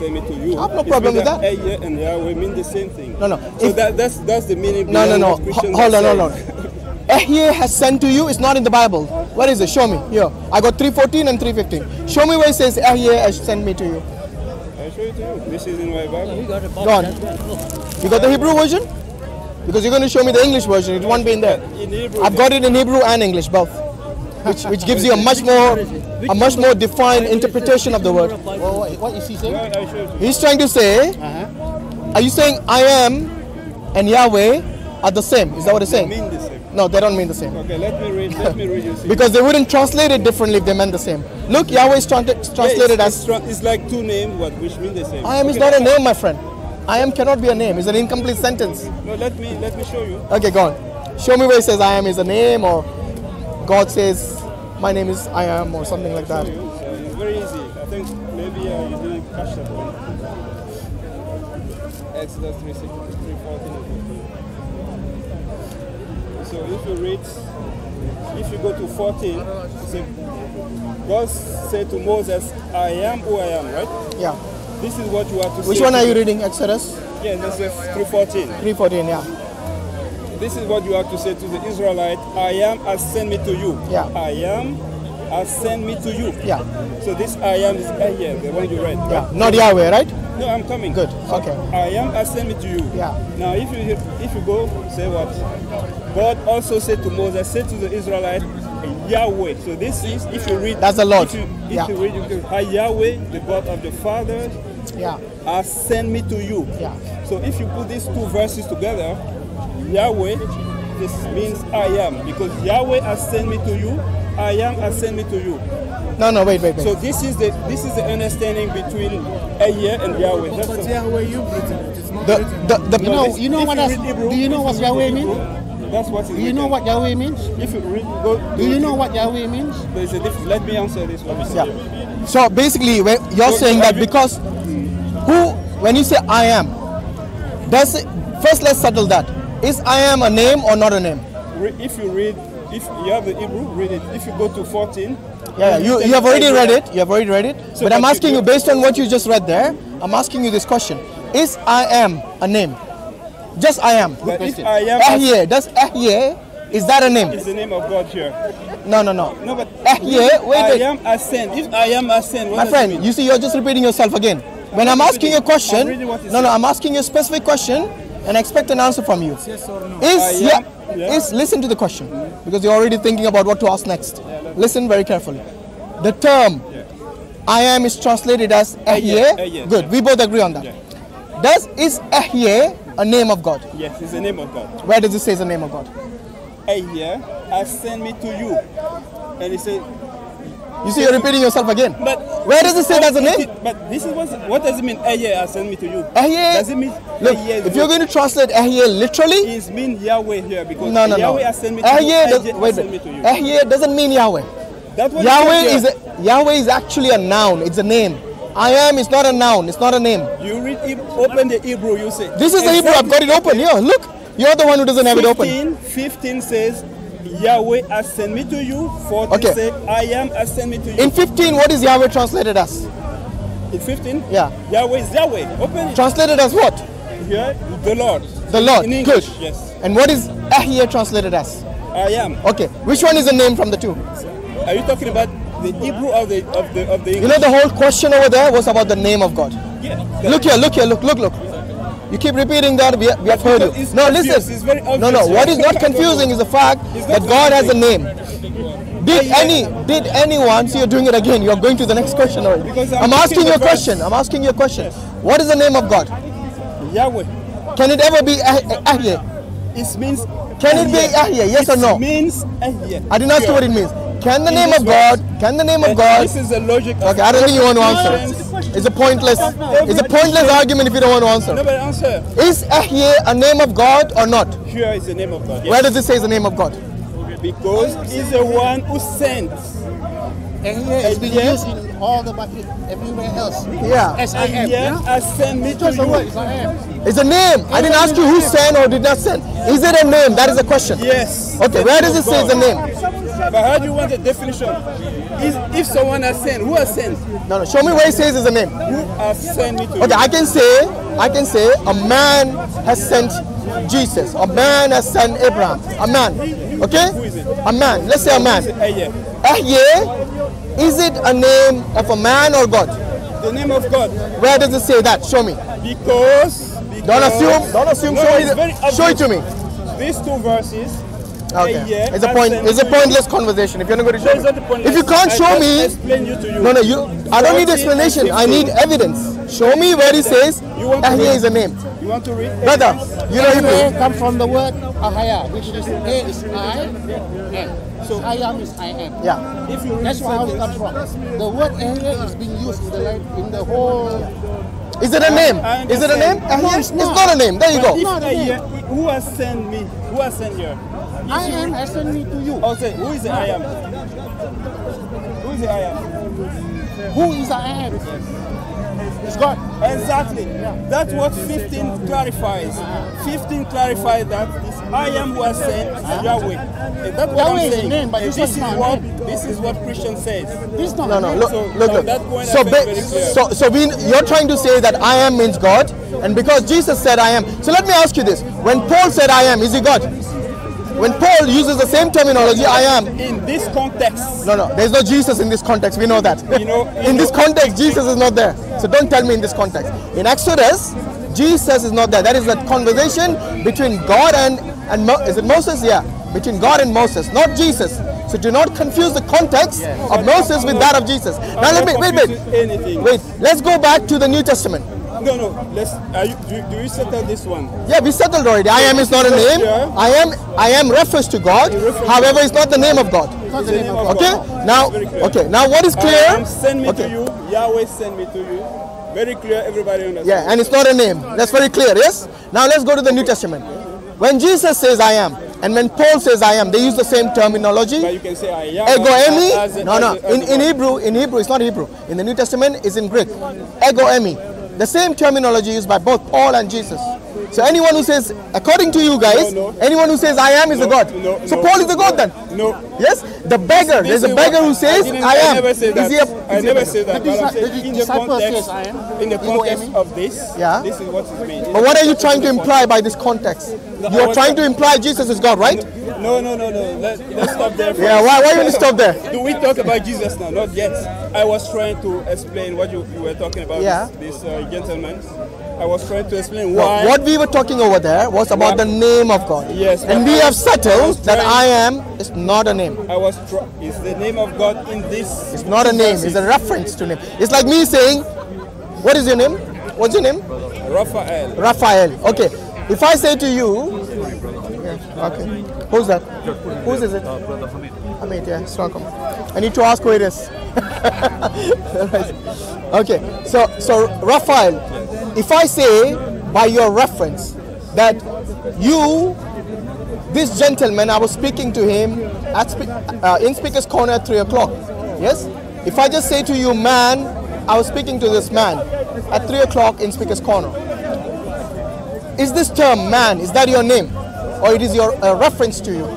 same to you. I have no problem with that. Ehyeh and Yahweh mean the same thing. No, no. So if, that's the meaning. No, no, no. Hold on, hold on. Ehyeh has sent to you. It's not in the Bible. Where is it? Show me. Here. I got 3:14 and 3:15. Show me where it says Ehyeh has sent me to you. I'll show it to you. This is in my Bible. Go on. You got the Hebrew version? Because you're going to show me the English version. It won't be in there. In Hebrew, I've got it in Hebrew and English both. Which gives you a much more defined interpretation of the word. Well, what is he saying? He's trying to say, are you saying I am and Yahweh are the same? Is that what he's saying? They mean the same. No, they don't mean the same. Okay, let me read you. Because they wouldn't translate it differently if they meant the same. Look, Yahweh is translated as... It's like two names which mean the same. I am is not a name, my friend. I am cannot be a name. It's an incomplete sentence. No, let me show you. Okay, go on. Show me where it says I am is a name or... God says, my name is I am, or something like that. It's very easy. I think maybe you didn't catch that one. Exodus 3:14. So if you read, if you go to 14, God said to Moses, I am who I am, right? Yeah. This is what you have to say. Which one are you reading, Exodus? Yeah, this is 3:14. 3:14, yeah. This is what you have to say to the Israelite. I am has sent me to you. Yeah. I am has sent me to you. Yeah. So this I am is Ehyeh, the one you read. Right? Yeah. Not Yahweh, right? No, I'm coming. Good. Okay. I am has sent me to you. Yeah. Now, if you go, say what? God also said to Moses, said to the Israelite, Yahweh. So this is, if you read, that's a lot. If you read, you can, Yahweh, the God of the fathers, yeah, has sent me to you. Yeah. So if you put these two verses together. Yahweh, this means I am, because Yahweh has sent me to you. I am has sent me to you. No, no, wait. So this is the understanding between Ehyeh and Yahweh. That's but Yahweh, you you know what Hebrew, do you know what Yahweh means? That's what. Do you know what Yahweh means? If you read, do you know what Yahweh means? There is a difference. Let me answer this one. Yeah. So basically, you're saying that because when you say I am, does it, first let's settle that. Is I am a name or not a name? If you read, if you have the Hebrew, read it. If you go to 14. Yeah, you have already read it. You have already read it. So but I'm asking you, based on what you just read there, I'm asking you this question. Is I am a name? Just I am. Good question. Ehyeh, does Ehyeh, is that a name? It's the name of God here. No, but Ehyeh, wait. I am a sin. If I am a sin, my friend, you see, you're just repeating yourself again. When I'm asking you a question, I'm asking you a specific question, and expect an answer from you. Yes or no? Listen to the question, because you're already thinking about what to ask next. Yeah, listen very carefully. The term I am is translated as Ehyeh. Good, we both agree on that. Yeah. Is Ehyeh a name of God? Yes, it's a name of God. Where does it say it's a name of God? Ehyeh has sent me to you. And it says, you see, you're repeating yourself again. But where does it say that's a name? But this is what does it mean? Ehyeh has sent me to you. Ehyeh. Does it mean? Look, if you're going to translate Ehyeh literally, it means Yahweh here, because Yahweh has sent me to you. Ehyeh doesn't mean Yahweh. That's what Yahweh is actually a noun. It's a name. I am is not a noun. It's not a name. You read, open the Hebrew. You say this is the Hebrew. I've got it open here. Look, you're the one who doesn't have it open. 15 says, Yahweh has sent me to you. 14 say, I am has sent me to you. In 15, what is Yahweh translated as? In 15? Yeah. Yahweh is Yahweh. Open it. Translated as what? Here, the Lord. The Lord. In English. Good. Yes. And what is Ehyeh translated as? I am. Okay. Which one is the name from the two? Are you talking about the Hebrew or the English? You know, the whole question over there was about the name of God. Yeah. Look here. You keep repeating that, we have heard you. No, listen. It's very obvious. No. What is not confusing is the fact that God has a name. Did anyone? See, you're doing it again. You're going to the next question already. I'm asking you a question. What is the name of God? Yahweh. Can it ever be Ehyeh? It means. Can it be Ehyeh? Yes or no? It means Ehyeh. I didn't ask you what it means. Can the name of God? Can the name of God? This is the logic. Okay, I don't think you want to answer. It's a pointless argument if you don't want to answer. No, but answer. Is Ehyeh a name of God or not? Sure, it's a name of God. Yes. Where does it say it's the name of God? Because he's the one who sent. Ehyeh has been used in all the Bible, everywhere else. Yeah. Ehyeh has sent me to you. It's a name. I didn't ask you who sent or did not send. Is it a name? That is the question. Yes. Okay, where does it say it's a name? But how do you want the definition? If someone has sinned, who has sinned? No, no. Show me where it says is a name. Who has sent me to you? Okay, I can say, a man has sent Jesus. A man has sent Abraham. A man. Okay? Who is it? A man. Let's say a man. Ehyeh. Ehyeh. Is it a name of a man or God? The name of God. Where does it say that? Show me. Because Don't assume. No, show it to me. These two verses. Okay. It's a pointless conversation. If you're not going to show me. If you can't show me, I don't need explanation. I need evidence. Show me where it says Ehyeh is a name. You want to read? Brother, you know Hebrew. Comes from the word Ahaya, which is A is I, N. So I am is I am. Yeah. That's how it comes from. The word Ehyeh is being used in the whole. Is it a name? Is it a name? No, it's not. It's not a name. There you go. Who has sent me? Who has sent you? I am has sent me to you. Okay, who is the I am? Who is the I am? Who is the I am? It's God. Exactly. That's what 15 clarifies. 15 clarifies that this I am who has sent Yahweh. And that's what I'm saying. Name, but this is what Christian says. This not no, no, look, so, look. That point you're trying to say that I am means God, and because Jesus said I am. So let me ask you this: when Paul said I am, is he God? When Paul uses the same terminology, I am. In this context. No, no. There's no Jesus in this context. We know that. In this context, Jesus is not there. So don't tell me in this context. In Exodus, Jesus is not there. That is a conversation between God and is it Moses? Yeah. Between God and Moses, not Jesus. So do not confuse the context of Moses with that of Jesus. Now let me, wait. Let's go back to the New Testament. No, no. Do you settle this one? Yeah, we settled already. I am is not a name. I am refers to God. However, it's not the name of God. Okay. Now, okay. Now, what is clear? I am send me to you. Yahweh send me to you. Very clear. Everybody understands. Yeah, and it's not a name. That's very clear. Yes. Now let's go to the New Testament. When Jesus says I am, and when Paul says I am, they use the same terminology. But you can say I am. Ego eimi. No, no. In Hebrew, it's not Hebrew. In the New Testament, it's in Greek. Ego eimi. The same terminology used by both Paul and Jesus. So anyone who says, according to you guys, anyone who says I am is a God. So Paul is a God then? No. Yes? The beggar, there's a beggar who says I am. I never say that. In the context of this, this is what it means. But what are you trying to imply by this context? You're trying to imply Jesus is God, right? No, no, no, no. Let's stop there. Yeah, why you want to stop there? Do we talk about Jesus now? Not yet. I was trying to explain what you were talking about, this gentleman. I was trying to explain why. What we were talking over there was about the name of God. Yes. And we have settled that I am is not a name. It's the name of God in this. It's not a name. It's a reference to name. It's like me saying, what is your name? What's your name? Raphael. Raphael. Okay. If I say to you, okay. Who's that? Whose is it? Brother Hamid. Hamid, yeah. It's welcome. I need to ask who it is. Right. Okay. So Raphael, if I say by your reference that you, this gentleman, I was speaking to him in Speaker's Corner at 3 o'clock. Yes? If I just say to you, man, I was speaking to this man at 3 o'clock in Speaker's Corner. Is this term man, is that your name? Or it is your reference to you? Is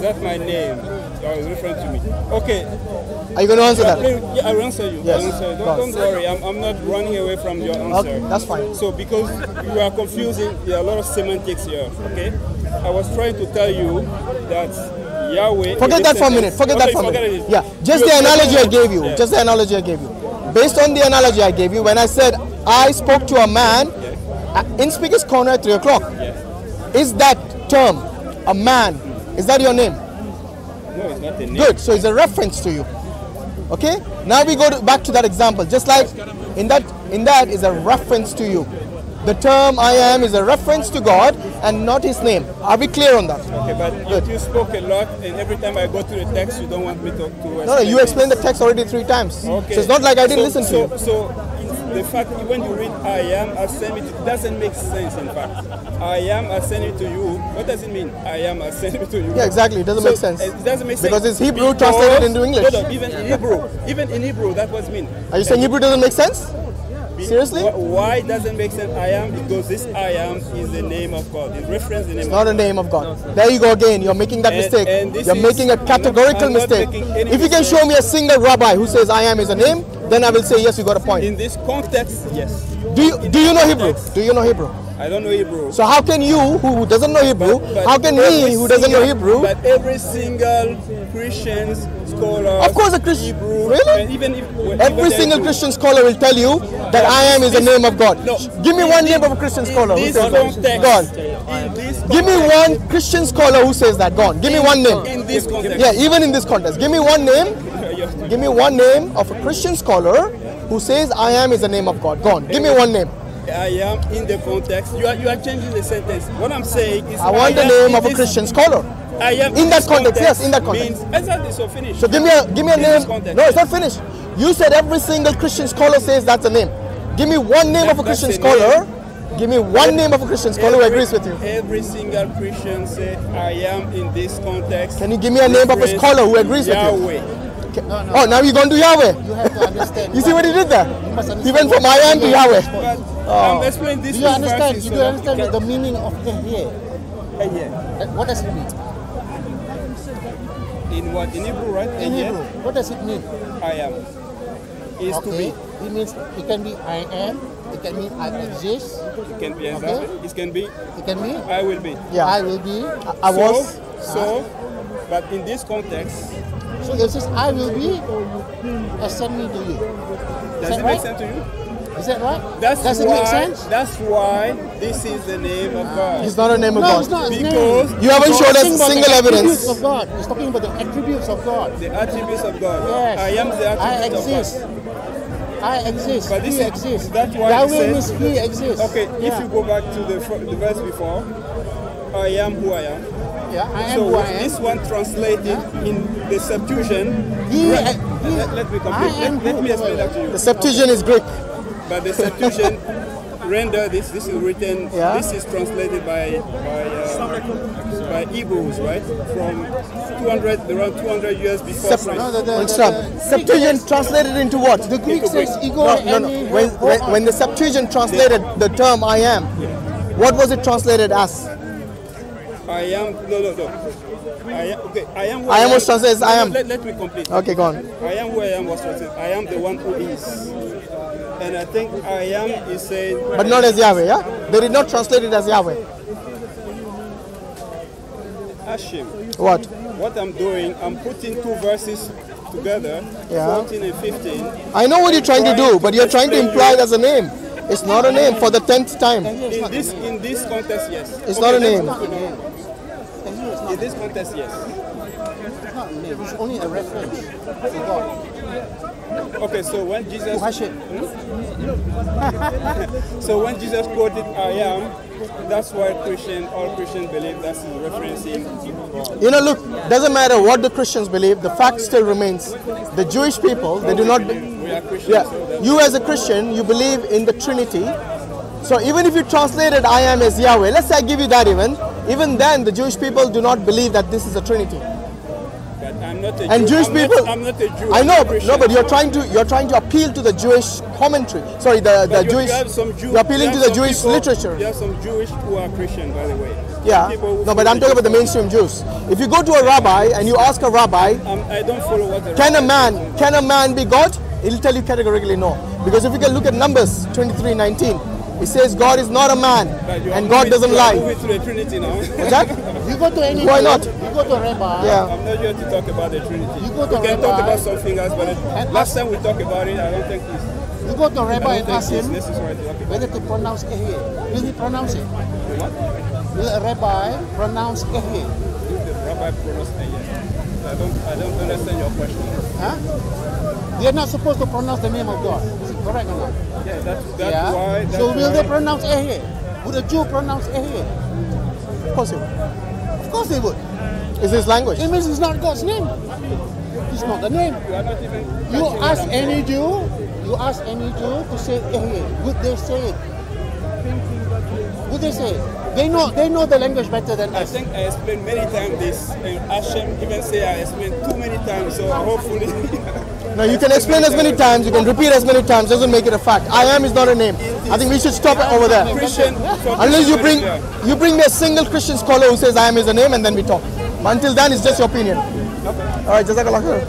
that my name? Or is referring to me? Okay. Are you going to answer that? Yeah, I will answer you. Yes. Answer. Don't worry, I'm not running away from your answer. Okay, that's fine. So because you are confusing, there are a lot of semantics here, okay? I was trying to tell you that Yahweh... Forget that for a minute. Forget that for a minute. Yeah, just the analogy I gave you. Just the analogy I gave you. Based on the analogy I gave you, when I said I spoke to a man in Speaker's Corner at 3 o'clock. Yes. Is that term, a man, is that your name? No, it's not a name. Good, so it's a reference to you. Okay? Now we go back to that example. Just like in that is a reference to you. The term I am is a reference to God and not his name. Are we clear on that? Okay, but good. You spoke a lot and every time I go through the text, you don't want me to talk to us. No, no, you explained the text already 3 times. Okay. So it's not like I didn't listen to you. The fact when you read I am I send it doesn't make sense in fact. I am I send it to you. What does it mean? I am I send it to you. Yeah, exactly, it doesn't make sense. It doesn't make sense. Because it's Hebrew translated into English. Even in Hebrew that was mean. Are you saying Hebrew doesn't make sense? Seriously? Why doesn't make sense I am? Because this I am is the name of God. It references the name of God. It's not a name of God. No, there you go again. You're making that mistake. You're making a categorical mistake. If you can show me a single rabbi who says I am is a name, then I will say yes, you got a point. In this context, yes. Do you know Hebrew? Do you know Hebrew? I don't know Hebrew. So how can you, who doesn't know Hebrew, how can he, who doesn't know Hebrew? But every single Christian scholar, of course, a Christian, Hebrew, really? Even if, every single Christian scholar will tell you that I am is the name of God. No, give me one name of a Christian scholar who says that. Go on. Give me one Christian scholar who says that. Go on. Give me one name. In this context. Yeah, even in this context. Give me one name. Give me one name of a Christian scholar who says I am is the name of God. Go on. Give me one name. I am in the context. You are changing the sentence. What I'm saying is I want the name of a Christian scholar. I am in that context. Yes, in that context. Means, so finished. So give me a name. No, it's not finished. You said every single Christian scholar says that's a name. Give me one name of a Christian scholar. Give me one name of a Christian scholar who agrees with you. Every single Christian said I am in this context. Can you give me a name of a scholar who agrees with you? Okay. No, no, oh, now you're going to Yahweh. You have to understand. You see what he did there? He went from I am to Yahweh. But, explain this. Do you understand? Do you understand the meaning of the Ehyeh? What does it mean? In what? In Hebrew, right? In Hebrew. What does it mean? I am. Is to be. It means it can be I am. It can mean I exist. It can be. Okay. It can be. It can be. I will be. Yeah. I will be. I was. So, but in this context. So it says, I will be, send me to you. Does it make sense to you? Is that right? Does it make sense? That's why this is the name of God. It's not a name of God. It's not a name. You haven't showed us single evidence. Of God. It's talking about the attributes of God. The attributes of God. Yes. I am the attributes of God. I exist. But this he exists. That's why Yahweh means he exists. Okay, if you go back to the verse before, I am who I am. Yeah, I am who I am. This one translated in the Septuagint. Let me explain that to you. The Septuagint is Greek. But the Septuagint rendered this. This is written. Yeah. This is translated by Hebrews, right? From 200 years before Christ. Septuagint translated into what? The Greek says ego eimi. No. When the Septuagint translated the term I am, what was it translated as? I am, I am was translated. I am. Let me complete. Okay, go on. I am who I am was translated. I am the one who is. And I think I am is saying. But not as Yahweh, yeah? They did not translate it as Yahweh. Hashim. What? What I'm doing, I'm putting two verses together, 14 and 15. I know what you're trying to do, but you're trying to imply that's a name. It's not a name for the 10th time. In this context, yes. It's not a name. In this context, yes. It's not a name. It's only a reference to God. Okay, so when Jesus... So when Jesus quoted, I am, that's why all Christians believe that's referencing God. You know, look, doesn't matter what the Christians believe, the fact still remains. The Jewish people, they do not... Yeah. You as a Christian, you believe in the Trinity. So even if you translated I am as Yahweh, let's say I give you that even then the Jewish people do not believe that this is a Trinity. But I'm not a Jew. And Jewish people, I'm not a Jew. I know, but, you're trying to appeal to the Jewish commentary. Sorry, you're appealing to the Jewish literature. There are some Jewish who are Christian, by the way. Yeah. No, but I'm talking about the mainstream Jews. If you go to a rabbi and you ask a rabbi, I don't follow what the can a man be God? He'll tell you categorically no. Because if you can look at Numbers 23:19, it says God is not a man and God doesn't lie. You go to any. Why not? You go to a rabbi. Yeah. I'm not here to talk about the Trinity. You go to we can talk about something else, but last time we talked about it, I don't think it's... You go to a rabbi and ask him whether to pronounce Ehyeh. Will he pronounce it? What? Will a rabbi pronounce Ehyeh? Will the rabbi pronounce Ehyeh? I don't understand your question. Huh? They're not supposed to pronounce the name of God. Is it correct or not? Yeah, that's why. That's so will they pronounce Ehyeh? Would a Jew pronounce Ehyeh? Of course they would. Of course they would. It's his language. It means it's not God's name. It's not the name. You ask any Jew to say Ehyeh. Would they say it? Would they say it? They know the language better than us. I think I explained many times this, and Hashim even say I explained too many times, so hopefully... No, you can explain as many times, you can repeat as many times, doesn't make it a fact. I am is not a name. I think we should stop it over there. Unless you bring me a single Christian scholar who says I am is a name, and then we talk. But until then, it's just your opinion. Alright, Jazakallah.